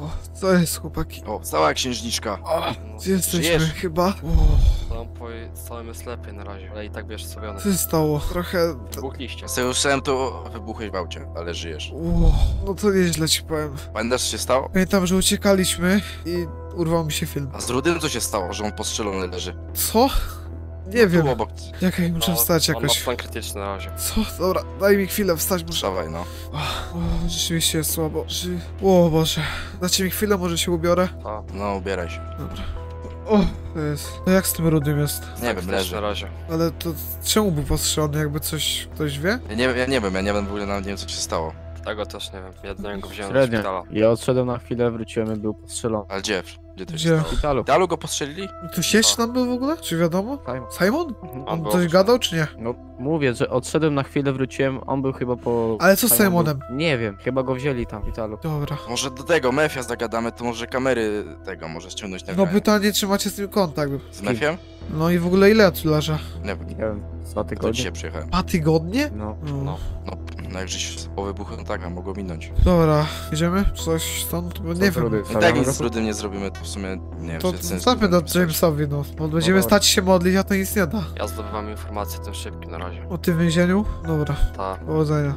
O, co jest, chłopaki? O, cała księżniczka. O, jesteśmy chyba. Całym jest lepiej na razie, ale i tak wiesz sobie one. Co się stało? Trochę... Wybuchliście. Słyszałem to wybuchy w aucie, ale żyjesz. No to nieźle ci powiem. Pamiętasz, co się stało? Pamiętam, że uciekaliśmy i urwał mi się film. A z Rudym co się stało, że on postrzelony leży? Co? Nie wiem. Czekaj, muszę wstać jakoś. On ma stan krytyczny na razie. Co? Dobra, daj mi chwilę, wstać muszę. Dawaj, no. Rzeczywiście jest słabo. O Boże. Dacie mi chwilę, może się ubiorę? No, ubieraj się. Dobra. To jest. No jak z tym Rudym jest? Nie wiem, leży na razie. Ale to czemu był postrzelony? Jakby coś, ktoś wie? Ja nie wiem w ogóle, nawet nie wiem co się stało. Tego też nie wiem, jednego wziąłem do szpitala. Ja odszedłem na chwilę, wróciłem i był postrzelony. Ale gdzie? Gdzie? W szpitalu. W szpitalu go postrzelili? Tu sieć tam był w ogóle? Czy wiadomo? Simon? On coś gadał czy nie? No mówię, że odszedłem na chwilę, wróciłem, on był chyba po... Ale co z Simonem? Nie wiem, chyba go wzięli tam w szpitalu. Dobra. Może do tego Mefia zagadamy, to może kamery tego może ściągnąć na... No pytanie, czy macie z tym kontakt? Z Mefią? No i w ogóle ile tu leża? Nie wiem, 2 tygodnie. Dzisiaj przyjechałem. 2 tygodnie? No. No jak żeś po wybuchu, no tak, a mogło minąć. Dobra, idziemy? Coś stąd? Nie wiem. I tak nic z Rudym nie zrobimy, to w sumie nie wiem. To zostawmy do Jamesowi, no. Bo będziemy stać się modlić, a to nic nie da. Ja zdobywam informacje, tym szybki na razie. O tym więzieniu? Dobra. Tak. Powodzenia.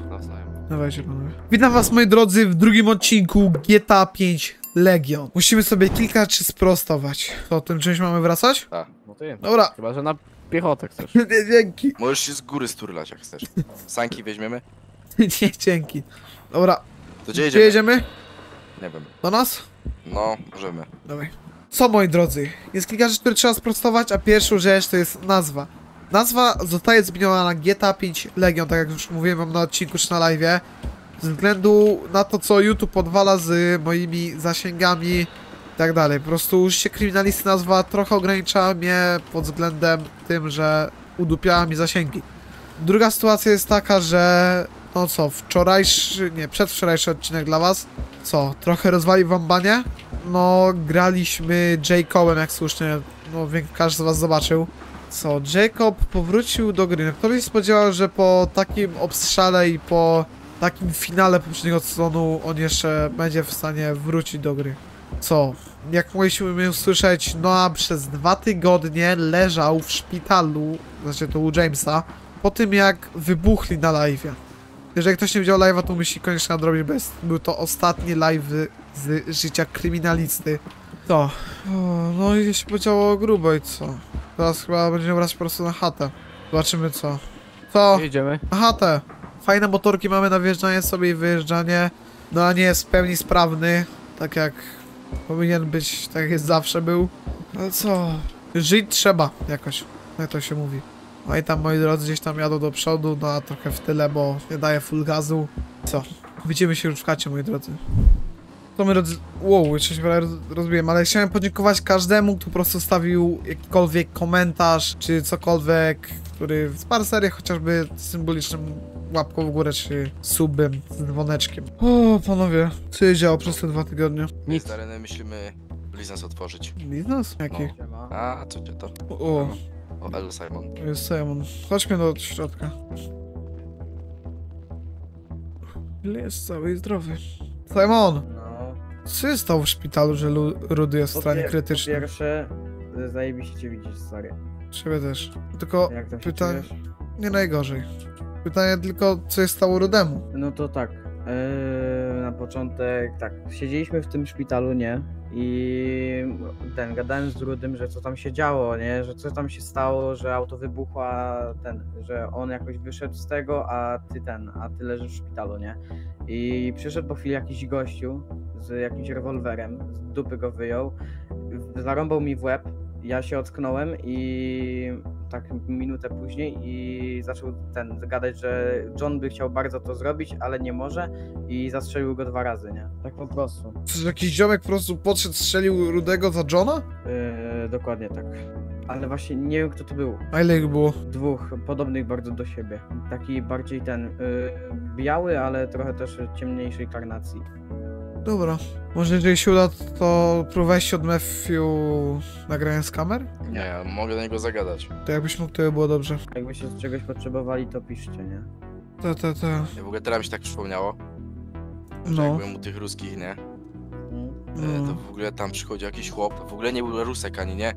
Dawajcie, panowie. Witam was, moi drodzy, w drugim odcinku GTA 5 Legion. Musimy sobie kilka rzeczy sprostować. To tym czymś mamy wracać? Tak. No to jest. Dobra. Chyba, że na piechotę chcesz. Nie, dzięki. Możesz się z góry sturlać, jak chcesz. Sanki weźmiemy. Nie, dzięki. Dobra. To gdzie jedziemy? Nie wiem. Do nas? No, możemy. Dawaj. Co, moi drodzy? Jest kilka rzeczy, które trzeba sprostować, a pierwszą rzecz to jest nazwa. Nazwa zostaje zmieniona na GTA 5 Legion, tak jak już mówiłem wam na odcinku czy na live'ie. Ze względu na to, co YouTube podwala z moimi zasięgami i tak dalej. Po prostu użycie kryminalisty nazwa trochę ogranicza mnie pod względem tym, że udupiała mi zasięgi. Druga sytuacja jest taka, że... No co, przedwczorajszy odcinek dla was. Co, trochę rozwalił wam banie? No, graliśmy Jacobem, jak słusznie, no każdy z was zobaczył. Co, Jacob powrócił do gry. Ktoś spodziewał, że po takim obstrzale i po takim finale poprzedniego sezonu on jeszcze będzie w stanie wrócić do gry. Co, jak mogliśmy usłyszeć, Noah przez 2 tygodnie leżał w szpitalu, znaczy to u Jamesa, po tym jak wybuchli na live'ie. Jeżeli ktoś nie widział live'a, to musi koniecznie nadrobić, bez. Był to ostatni live z życia kryminalisty. To. No i się podziało grubo i co? Teraz chyba będziemy brać po prostu na chatę. Zobaczymy co. Co? Jedziemy. Na chatę. Fajne motorki mamy na wjeżdżanie sobie i wyjeżdżanie. No a nie jest w pełni sprawny. Tak jak powinien być, tak jak zawsze był. Ale co? Żyć trzeba jakoś, jak to się mówi. No i tam, moi drodzy, gdzieś tam jadą do przodu, no a trochę w tyle, bo nie daję full gazu. Co? Widzimy się już w chacie, moi drodzy. To my jeszcze się rozbiłem, ale chciałem podziękować każdemu, kto po prostu stawił jakikolwiek komentarz, czy cokolwiek, który wsparł serię, chociażby symbolicznym łapką w górę, czy subem, z dzwoneczkiem. O, panowie, co się działo przez te 2 tygodnie? Nic. Myślimy biznes otworzyć. Biznes? Jaki? No. A, co cię to? O, Simon. Jest Simon. Chodźmy do środka. Ile jest cały i zdrowy. Simon! No. Co się stało w szpitalu, że Rudy jest w stanie krytycznym? Po pierwsze, zajebiście cię widzieć, stary. Ciebie też. Tylko pytanie... Nie najgorzej. Pytanie tylko, co się stało Rudemu? No to tak. Na początek, tak. Siedzieliśmy w tym szpitalu, nie? I ten, gadałem z Rudym, że co tam się działo, nie? Że co tam się stało, że auto wybuchła, że on jakoś wyszedł z tego, a ty leżysz w szpitalu, nie? I przyszedł po chwili jakiś gościu z jakimś rewolwerem, z dupy go wyjął, zarąbał mi w łeb, ja się ocknąłem i tak minutę później i zaczął gadać, że John by chciał bardzo to zrobić, ale nie może i zastrzelił go 2 razy, nie? Tak po prostu. Czy jakiś ziomek po prostu podszedł, strzelił Rudego za Johna? Dokładnie tak. Ale właśnie nie wiem, kto to był. A ile ich było? 2, podobnych bardzo do siebie. Taki bardziej biały, ale trochę też ciemniejszej karnacji. Dobra. Może jeżeli się uda, to próbowałeś od Mefia nagrania z kamer? Nie, ja mogę do niego zagadać. To jakbyś mógł, to by było dobrze. Jakbyście z czegoś potrzebowali, to piszcie, nie? Ja w ogóle teraz mi się tak przypomniało, że jak byłem u tych ruskich, nie? to w ogóle tam przychodzi jakiś chłop, w ogóle nie był Rusek ani, nie?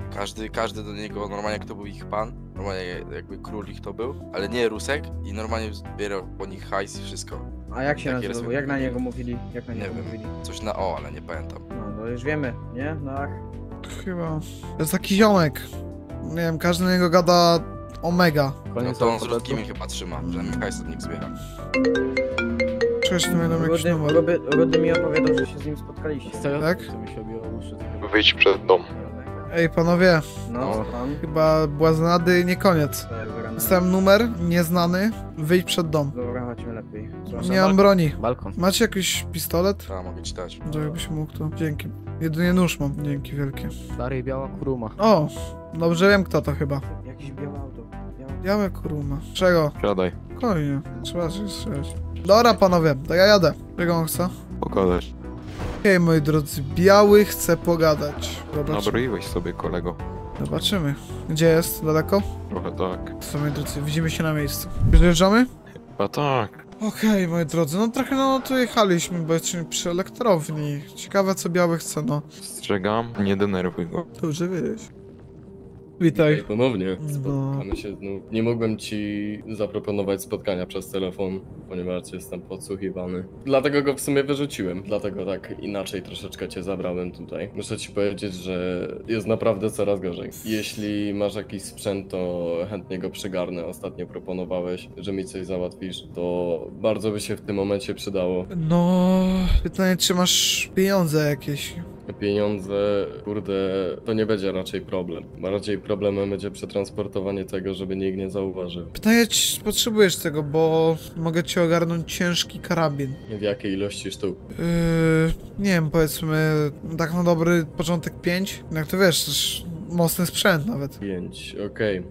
Każdy do niego, normalnie kto był ich pan, normalnie jakby król ich to był, ale nie Rusek i normalnie zbierał po nich hajs i wszystko. A jak się nazywał? Jak na niego mówili? Jak na niego nie wiem, mówili? Coś na O, ale nie pamiętam. No to już wiemy, nie? Tak. Chyba. To jest taki ziomek. Nie wiem, każdy na niego gada omega. No to on z Ruskimi chyba trzyma, że mi hajs od nich zbiera. Rudy mi opowiadał, że się z nim spotkaliście. Tak? Wyjdź przed dom. Ej panowie, no, chyba błaznady nie koniec. Sam numer, nieznany, wyjdź przed dom. Dobra, chodźmy lepiej. Proszę, nie mam broni. Balkon. Macie jakiś pistolet? Tak, mogę ci dać. To jakbyś mógł, to dzięki. Jedynie nóż mam, dzięki wielkie. Stary i biała kuruma. O, dobrze wiem kto to chyba. Jakiś białe auto. Białe kuruma. Czego? Siadaj. Spokojnie, trzeba się strzelać. Dobra panowie, to ja jadę. Czego on chce? Pogadać. Okej, moi drodzy, biały chce pogadać. Nabroiłeś sobie, kolego. Zobaczymy. Gdzie jest? Daleko? Trochę tak. Co, moi drodzy, widzimy się na miejscu. Wyjeżdżamy? Chyba tak. Okej, moi drodzy, no trochę tu jechaliśmy, bo jesteśmy przy elektrowni. Ciekawe co biały chce, no. Strzegam, nie denerwuj go. Dobrze wiedzieć. Witaj ponownie. Spotkamy się znów. Nie mogłem ci zaproponować spotkania przez telefon, ponieważ jestem podsłuchiwany. Dlatego go w sumie wyrzuciłem, dlatego tak inaczej troszeczkę cię zabrałem tutaj. Muszę ci powiedzieć, że jest naprawdę coraz gorzej. Jeśli masz jakiś sprzęt, to chętnie go przygarnę. Ostatnio proponowałeś, że mi coś załatwisz, to bardzo by się w tym momencie przydało. No, pytanie, czy masz pieniądze jakieś? Pieniądze, kurde, to nie będzie raczej problem. Bardziej problemem będzie przetransportowanie tego, żeby nikt nie zauważył. Pytanie, czy potrzebujesz tego, bo mogę ci ogarnąć ciężki karabin. W jakiej ilości sztuk? Nie wiem, powiedzmy, tak na dobry początek 5. Jak to wiesz, też mocny sprzęt nawet. 5, okej.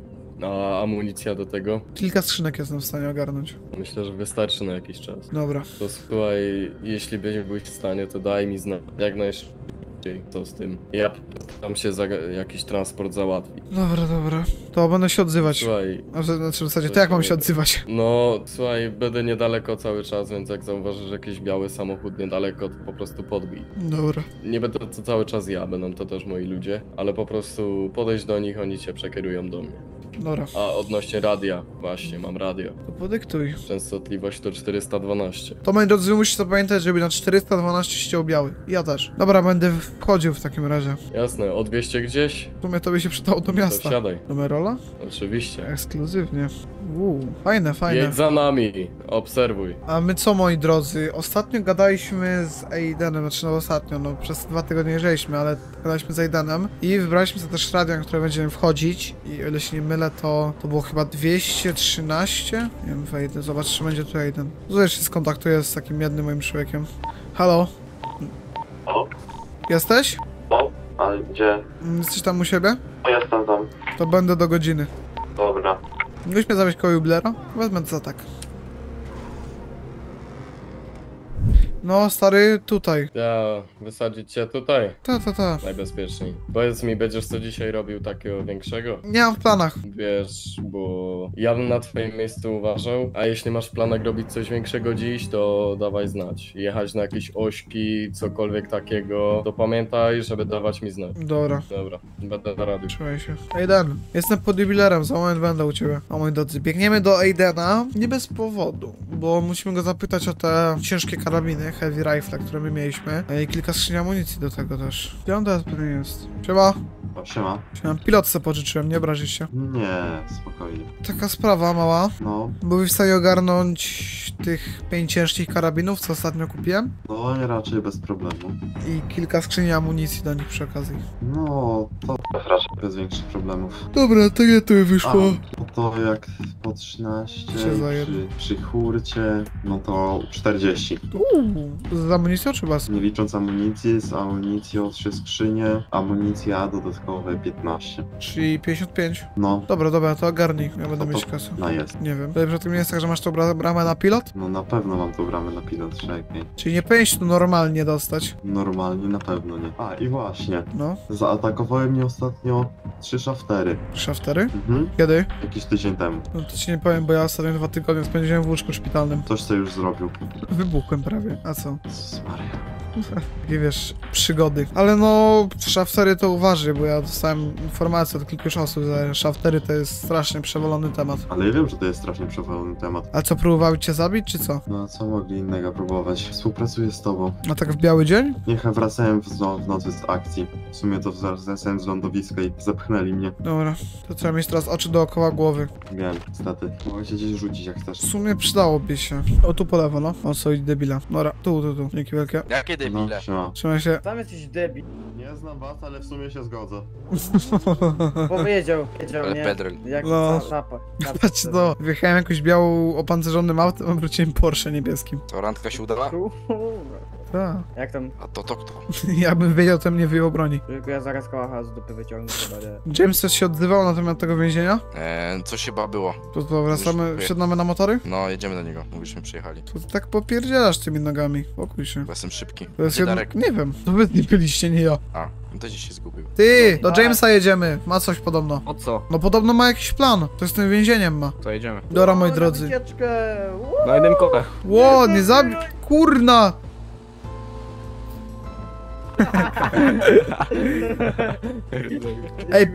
A amunicja do tego? Kilka skrzynek jestem w stanie ogarnąć. Myślę, że wystarczy na jakiś czas. Dobra. To słuchaj, jeśli byłeś w stanie, to daj mi znać. Jak najszybciej, co z tym. Ja tam się jakiś transport załatwi. Dobra, dobra. To będę się odzywać. Słuchaj. Znaczy w zasadzie, to jak mam się odzywać? No, słuchaj, będę niedaleko cały czas, więc jak zauważysz jakiś biały samochód niedaleko, to po prostu podbij. Dobra. Nie będę to cały czas ja, będą to też moi ludzie, ale po prostu podejść do nich, oni cię przekierują do mnie. Dobra. A odnośnie radia, właśnie, mam radio. To podyktuj. Częstotliwość to 412. To moi drodzy, musisz zapamiętać, żeby na 412 ściął biały. Ja też. Dobra, będę wchodził w takim razie. Jasne, o 200 gdzieś? W sumie tobie się przydało do miasta. To wsiadaj. Numerola? Oczywiście. Ekskluzywnie. Fajne, fajne. Jedź za nami, obserwuj. A my co, moi drodzy, ostatnio gadaliśmy z Aidenem, znaczy no ostatnio, no przez 2 tygodnie jeżdżaliśmy, ale gadaliśmy z Aidenem i wybraliśmy sobie też radio, na które będziemy wchodzić i o ile się nie mylę, to było chyba 213? Nie wiem, wejdę, zobacz, czy będzie tu Aiden. Zresztą się skontaktuję z takim jednym moim człowiekiem. Halo? Halo? Jesteś? No, a gdzie? Jesteś tam u siebie? No, jestem tam. To będę do godziny. Dobra. Mógłbyś mnie zawieźć koło jubilera? Wezmę to za tak. No, stary, tutaj. Ja, wysadzić cię tutaj? Ta. Najbezpieczniej. Powiedz mi, będziesz co dzisiaj robił takiego większego? Nie mam w planach. Wiesz, bo ja bym na twoim miejscu uważał, a jeśli masz w planach robić coś większego dziś, to dawaj znać. Jechać na jakieś ośki, cokolwiek takiego, to pamiętaj, żeby dawać mi znać. Dobra. Dobra, będę na radiu. Trzymaj się. Aiden, jestem pod jubilerem, za moment będę u ciebie. O moi drodzy, biegniemy do Aidena, nie bez powodu, bo musimy go zapytać o te ciężkie karabiny. Heavy rifle, które my mieliśmy. I kilka skrzyń amunicji do tego też. Gdzie on teraz pewnie jest? Siema. Siema. Pilot se pożyczyłem, nie obrazisz się? Nie, spokojnie. Taka sprawa mała. No. Byłbyś w stanie ogarnąć tych 5 ciężkich karabinów, co ostatnio kupiłem? No, nie raczej bez problemu. I kilka skrzyni amunicji do nich przy okazji. No, to raczej bez większych problemów. Dobra, to nie to wyszło. A, to jak po 13 przy hurcie, no to 40. Z amunicją czy was? Nie licząc amunicji, z amunicją 3 skrzynie, amunicja dodatkowe 15. Czyli 55? No. Dobra, to ogarnij, ja będę mieć kasę. No jest. Nie wiem. Przy tym nie jest tak, że masz tą bramę na pilot? No na pewno mam tą bramę na pilot, czekaj. Czyli nie powinieneś tu normalnie dostać? Normalnie na pewno nie. A i właśnie. No. Zaatakowały mnie ostatnio 3 szaftery. 3 szaftery? Mhm. Kiedy? Jakiś tydzień temu. No to ci nie powiem, bo ja ostatnio 2 tygodnie spędziłem w łóżku szpitalnym. Coś co już zrobił. Wybuchłem prawie. A co? Jezus Maria. takie, wiesz, przygody. Ale no, szaftery to uważaj, bo ja dostałem informację od kilku osób, że szaftery to jest strasznie przewalony temat. Ale ja wiem, że to jest strasznie przewalony temat. A co, próbowały cię zabić, czy co? No, co mogli innego próbować? Współpracuję z tobą. A tak w biały dzień? Niech wracałem w nocy z akcji. W sumie to wracałem z lądowiska i zapchnęli mnie. Dobra, to trzeba mieć teraz oczy dookoła głowy. Wiem, niestety. Mogę cię gdzieś rzucić, jak chcesz. W sumie przydałoby się. O, tu po lewo, no. O, co, idź debila. Dobra, tu. Dzięki wielkie. Jakie debile? No, trzymaj się. Tam jesteś debil. Nie znam was, ale w sumie się zgodzę. Powiedział ale nie. Pedro. Jak no. Patrz no, wjechałem jakąś białą opancerzonym autem, a wróciłem Porsche niebieskim. To randka się udała? Tak. Jak tam? A to kto? Ja bym wiedział, to mnie wyjął broni. Tylko ja zaraz kołacha z dupy wyciągnę. James coś się odzywał na temat tego więzienia? Coś chyba było. To wracamy, wsiadamy na motory? No, jedziemy do niego, mówiliśmy, przyjechali. To tak popierdzielasz tymi nogami, pokój się. Bo jestem szybki. To jest Tarek. Nie wiem, to wy nie byliście, nie ja. A, to dziś się zgubił. Ty, do Jamesa jedziemy, ma coś podobno. O co? No podobno ma jakiś plan, to z tym więzieniem ma. To jedziemy. Dobra, moi drodzy. Na jednym kole. Ło, nie zabij, kurna! Ej,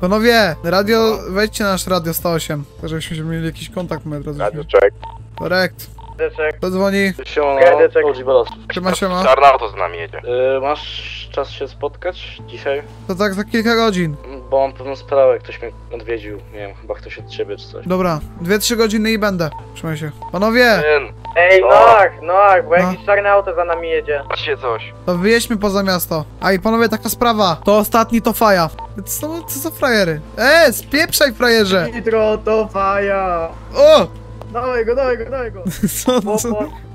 panowie, radio, wejdźcie na nasz radio 108, żebyśmy mieli jakiś kontakt, moi drodzy. Radio check. Korekt. To dzwoni. Siema. Czarna auto z nami jedzie. Masz czas się spotkać dzisiaj? To tak za kilka godzin. Bo mam pewną sprawę, ktoś mnie odwiedził, nie wiem, chyba ktoś od ciebie czy coś. Dobra, 2-3 godziny i będę. Trzymaj się. Panowie! Ej, Noach, bo jakiś czarne auto za nami jedzie. Patrzcie coś. To wyjedźmy poza miasto. A i panowie, taka sprawa. To ostatni to faja. Co za frajery? Spieprzaj, frajerze! Nitro to faja! O! Dawaj go!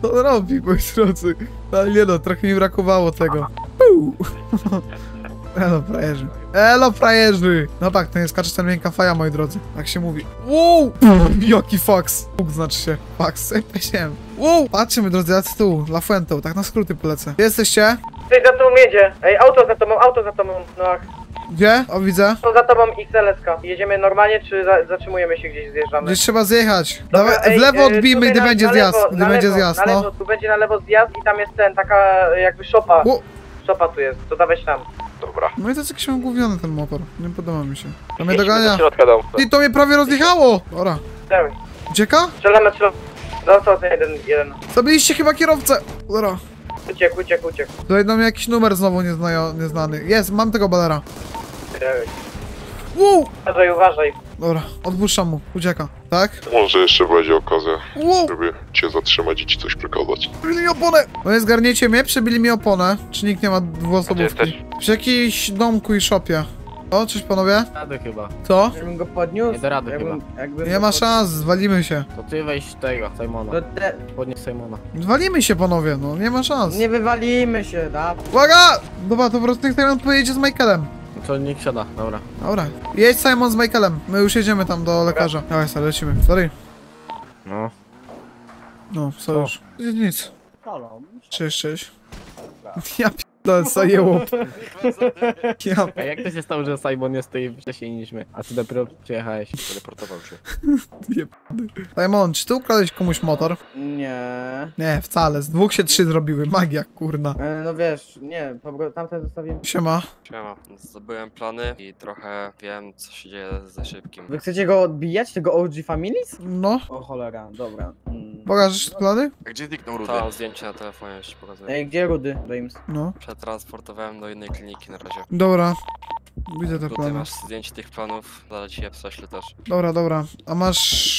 Co robi, moi drodzy? Ale nie no, trochę mi brakowało tego. Elo, frajerzy! No tak, to nie skacze ten miękka faja, moi drodzy. Tak się mówi. Wow! Jaki faks! Fuk znaczy się. Faks. Wow! Patrzcie, moi drodzy, jacy tu, La Fuentą, tak na skróty polecę. Gdzie jesteście? Ty za tobą jedzie. Ej, auto za tobą, Noach. Gdzie? O, widzę. To za tobą XLS-ka. Jedziemy normalnie, czy zatrzymujemy się gdzieś, zjeżdżamy? Gdzieś trzeba zjechać. Dobra, w lewo odbijmy, gdy będzie zjazd. Na lewo, tu będzie na lewo zjazd i tam jest ten, taka jakby szopa. Szopa tu jest, to dawaj tam. Dobra. No i to jest jakiś gówniony ten motor, nie podoba mi się. To mnie dogania. I to mnie prawie rozjechało! Dobra. Ucieka? Strzelamy. Został jeden. Zabiliście chyba kierowcę. Dobra. Uciekł. Tutaj dam jakiś numer znowu nieznany. Jest, mam tego balera. Uważaj. Dobra, odpuszczam mu, ucieka. Tak? Może jeszcze będzie okazja, żeby cię zatrzymać i ci coś przekazać. Przybili mi oponę! No nie zgarniecie mnie, przebili mi oponę. Czy nikt nie ma dwuosobówki? Przy jakimś domku i szopie. O, cześć panowie. Rady chyba. Co? Jakbym go podniósł? Nie do rady chyba. Nie ma szans, zwalimy się. To ty weź tego, Simona. Podnieś Simona. Zwalimy się panowie, no nie ma szans. Nie wywalimy się, da. Uwaga! Dobra, to po prostu niech Simon pojedzie z Michaelem. To nikt siada, dobra. Dobra. Jedź Simon z Michaelem, my już jedziemy tam do lekarza. Dawaj, stary, lecimy. Sorry. No. No, sorry. Nic. Cześć. Ja A jak to się stało, że Simon jest tutaj wcześniej niż my? A ty dopiero przyjechałeś, teleportował się. Simon, czy ty ukradłeś komuś motor? Nie. Nie, wcale. Z 2 się 3 zrobiły. Magia, kurna. No wiesz, nie, tamten zostawiłem. Siema. Zdobyłem plany i trochę wiem, co się dzieje ze szybkim. Wy chcecie go odbijać, tego OG Families? No. O cholera, dobra. Pokażesz plany? A gdzie zniknął Rudy? To zdjęcie na telefonie jeszcze pokazuję. Ej, gdzie Rudy, James? No. Przetransportowałem do innej kliniki na razie. Dobra. Widzę te plany. Masz zdjęcie tych planów, zaraz ci je prześlę też. Dobra. A masz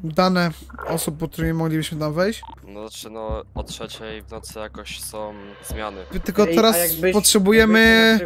dane osób, po którymi moglibyśmy tam wejść? No znaczy no, o 3:00 w nocy jakoś są zmiany. Tylko teraz potrzebujemy...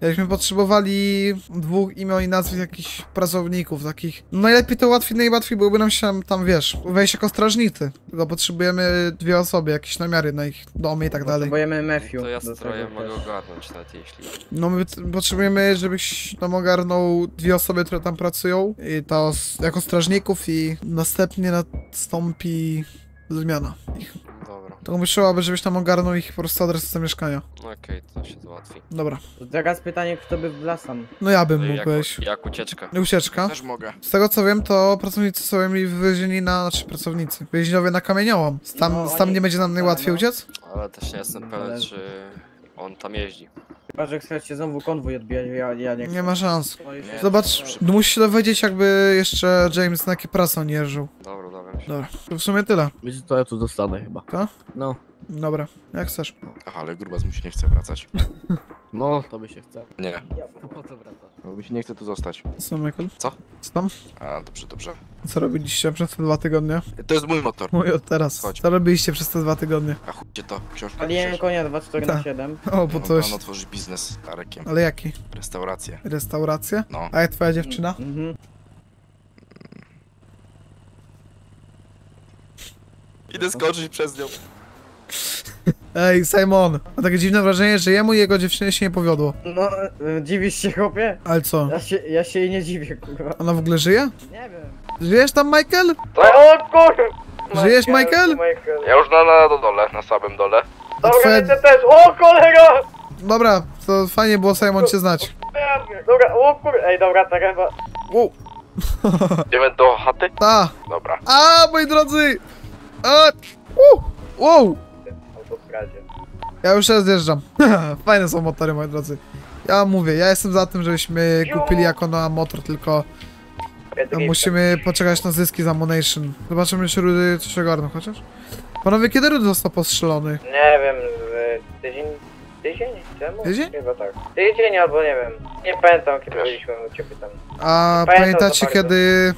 Jakbyśmy potrzebowali 2 imion i nazwisk jakichś pracowników takich. Najlepiej to najłatwiej byłoby nam się tam, wiesz, wejść jako strażnicy. Tylko potrzebujemy 2 osoby, jakieś namiary na ich domy i tak dalej. Potrzebujemy Mefia. To ja stroję mogę ogarnąć nawet jeśli... No my potrzebujemy, żebyś tam ogarnął 2 osoby, które tam pracują i to jako strażników i następnie nastąpi zmiana ich. Dobra. To myślałaby, żebyś tam ogarnął ich po prostu adres do mieszkania. Okej, to się załatwi. Dobra. To teraz pytanie, kto by wlazł tam? No ja bym mógł wejść. Jak ucieczka. Ucieczka. Też mogę. Z tego co wiem, to pracownicy są mi wywiezieni na... Znaczy pracownicy. Więźniowie na Kamieniołom. Tam, no, tam oni... nie będzie nam najłatwiej uciec? Ale też nie jestem pewien, czy on tam jeździ. Chyba, że chcesz się znowu konwój odbijać, ja nie chcę. Nie ma szans. Nie, zobacz, to... musisz się dowiedzieć, jakby jeszcze James na jakie prasą nie jeżdżył. Dobra, dobra. To w sumie tyle. Wiecie to ja tu dostanę chyba. Tak? No. Dobra, jak chcesz. Aha, ale grubas mi się nie chce wracać. No, to by się chce. Nie. Ja po co wracasz? Bo mi się nie chce tu zostać. Co, Michael? Co? Co tam? A, dobrze, dobrze. Co robiliście przez te 2 tygodnie? To jest mój motor. Mój od teraz. Chodź. Co robiliście przez te 2 tygodnie? A chujcie to, książka. Ale nie konia 24/7. O, bo coś. On otworzy biznes z Tarekiem. Ale jaki? Restaurację. Restaurację? No. A jak twoja dziewczyna? Mhm. Idę skoczyć przez nią. Ej, Simon, ma takie dziwne wrażenie, że jemu i jego dziewczynie się nie powiodło. No, dziwisz się, chłopie? Ale co? Ja się jej nie dziwię, kurwa. Ona w ogóle żyje? Nie wiem. Żyjesz tam, Michael? O kurwa! Żyjesz, Michael? Ja już na dole, na samym dole. Dobra, twoja... też, o cholera! Dobra, to fajnie było, Simon, cię znać. Dobra, o kurwa, ej, dobra, tak chyba. Idziemy do chaty? Ta. Dobra. A, moi drodzy! A, wow! Ja już teraz zjeżdżam. Fajne są motory, moi drodzy. Ja mówię, ja jestem za tym, żebyśmy kupili jako na motor, tylko musimy poczekać na zyski za Monation. Zobaczymy, czy Rudy coś ogarną chociaż. Panowie, kiedy Rudy został postrzelony? Nie wiem, tydzień temu? Tydzień? Chyba tak. Tydzień albo nie wiem. Nie pamiętam, kiedy byliśmy u ciebie tam. A pamiętacie, kiedy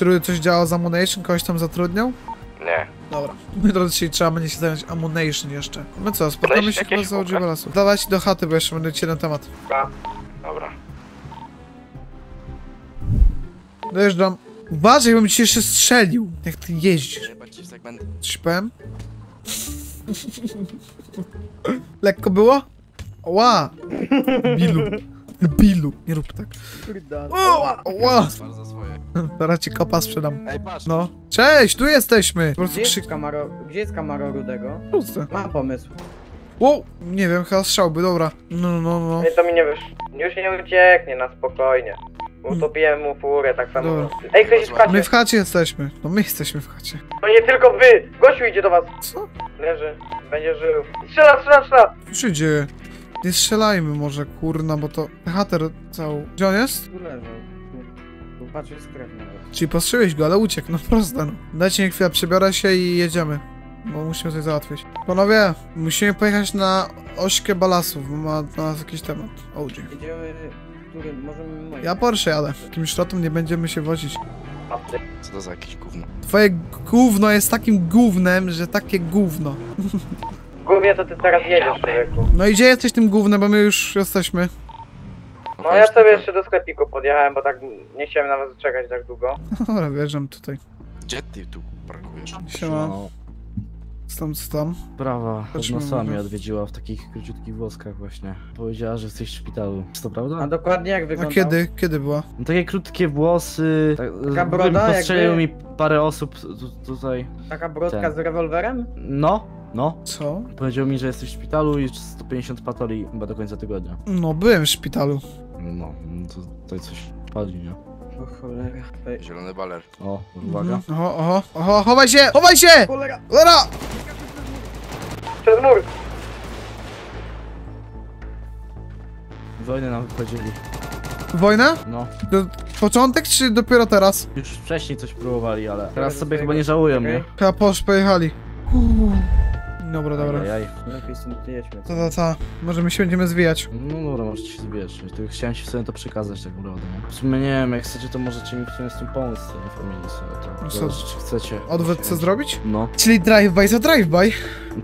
Rudy coś działo za Monation, kogoś tam zatrudniał? Nie. Dobra. Moi drodzy, dzisiaj trzeba będzie się zająć Ammunition jeszcze. My co, spotkamy się chyba za odziwa lasu. Dawajcie do chaty, bo jeszcze będę ci jeden temat. Dobra. Dojeżdżam. Uważaj, bym ci jeszcze strzelił, jak ty jeździsz. Coś powiem? Lekko było? Ła! Bilu. Bilu, nie rób tak. Oła! Teraz ci kopa sprzedam. No. Cześć, tu jesteśmy! Gdzie jest kamaro Rudego? Puste. Mam pomysł. Wow, nie wiem, chyba strzałby, dobra. No. Ej, to mi nie wiesz. Już nie ucieknie na spokojnie. Utopiłem mu furę, tak samo. Dobra. Ej, ktoś jest w chacie. My w chacie jesteśmy. No my jesteśmy w chacie. No nie tylko wy! Gościu idzie do was. Co? Leży. Będzie żył. Strzela! Co się dzieje? Nie strzelajmy może, kurna, bo to... Hater cał... Gdzie on jest? Patrz, jest krewny. Czyli postrzeliłeś go, ale uciekł, no proste, no. Dajcie mi chwilę, przebiorę się i jedziemy. Bo musimy coś załatwić. Panowie, musimy pojechać na ośkę balasów, bo ma dla nas jakiś temat. Jedziemy, który możemy... Ja Porsche jadę. Takim szrotem nie będziemy się wozić. Co to za jakieś gówno? Twoje gówno jest takim gównem, że takie gówno. Głównie to ty teraz jedziesz, człowieku. No i gdzie jesteś tym gównem, bo my już jesteśmy. No ja sobie jeszcze do sklepiku podjechałem, bo tak nie chciałem na was czekać tak długo. Dobra, wjeżdżam tutaj. Gdzie ty tu parkujesz? Siema. Stąd. Brawa, ona sama mnie odwiedziła w takich króciutkich włoskach właśnie. Powiedziała, że jesteś w szpitalu. Czy to prawda? A dokładnie jak wyglądał? A kiedy była? No takie krótkie włosy... Taka broda jakby... Postrzelił mi parę osób tutaj. Taka brodka z rewolwerem? No. Co? Powiedział mi, że jesteś w szpitalu i 150 patoli chyba do końca tygodnia. No, byłem w szpitalu. No, to tutaj coś padli, nie? O cholera. Zielony baler. O, uwaga. Oho, chowaj się! Cholera! Przez mur! Wojnę nam wychodzili. Wojna? No. Początek czy dopiero teraz? Już wcześniej coś próbowali, ale teraz sobie chyba nie żałują, nie? Chyba pojechali. Dobra. Lepiej stąd jedźmy. Co? Może my się będziemy zwijać. No dobra, możecie się zbijać. Chciałem się sobie to przekazać tak naprawdę, nie? W sumie nie wiem, jak chcecie, to możecie mi w tym pomóc, nie? Wymienić sobie to. Czy chcecie. Odwet co zrobić? No. Czyli drive-by za drive-by.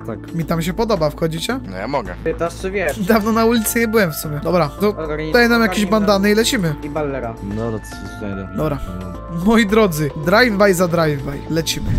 Tak. Mi tam się podoba, wchodzicie? No ja mogę. Ty też czy wiesz? Dawno na ulicy nie byłem w sumie. Dobra, to daj nam jakieś bandany i lecimy. I ballera. Dobra, co znajdę. Dobra. Moi drodzy, drive-by za drive-by. Lecimy.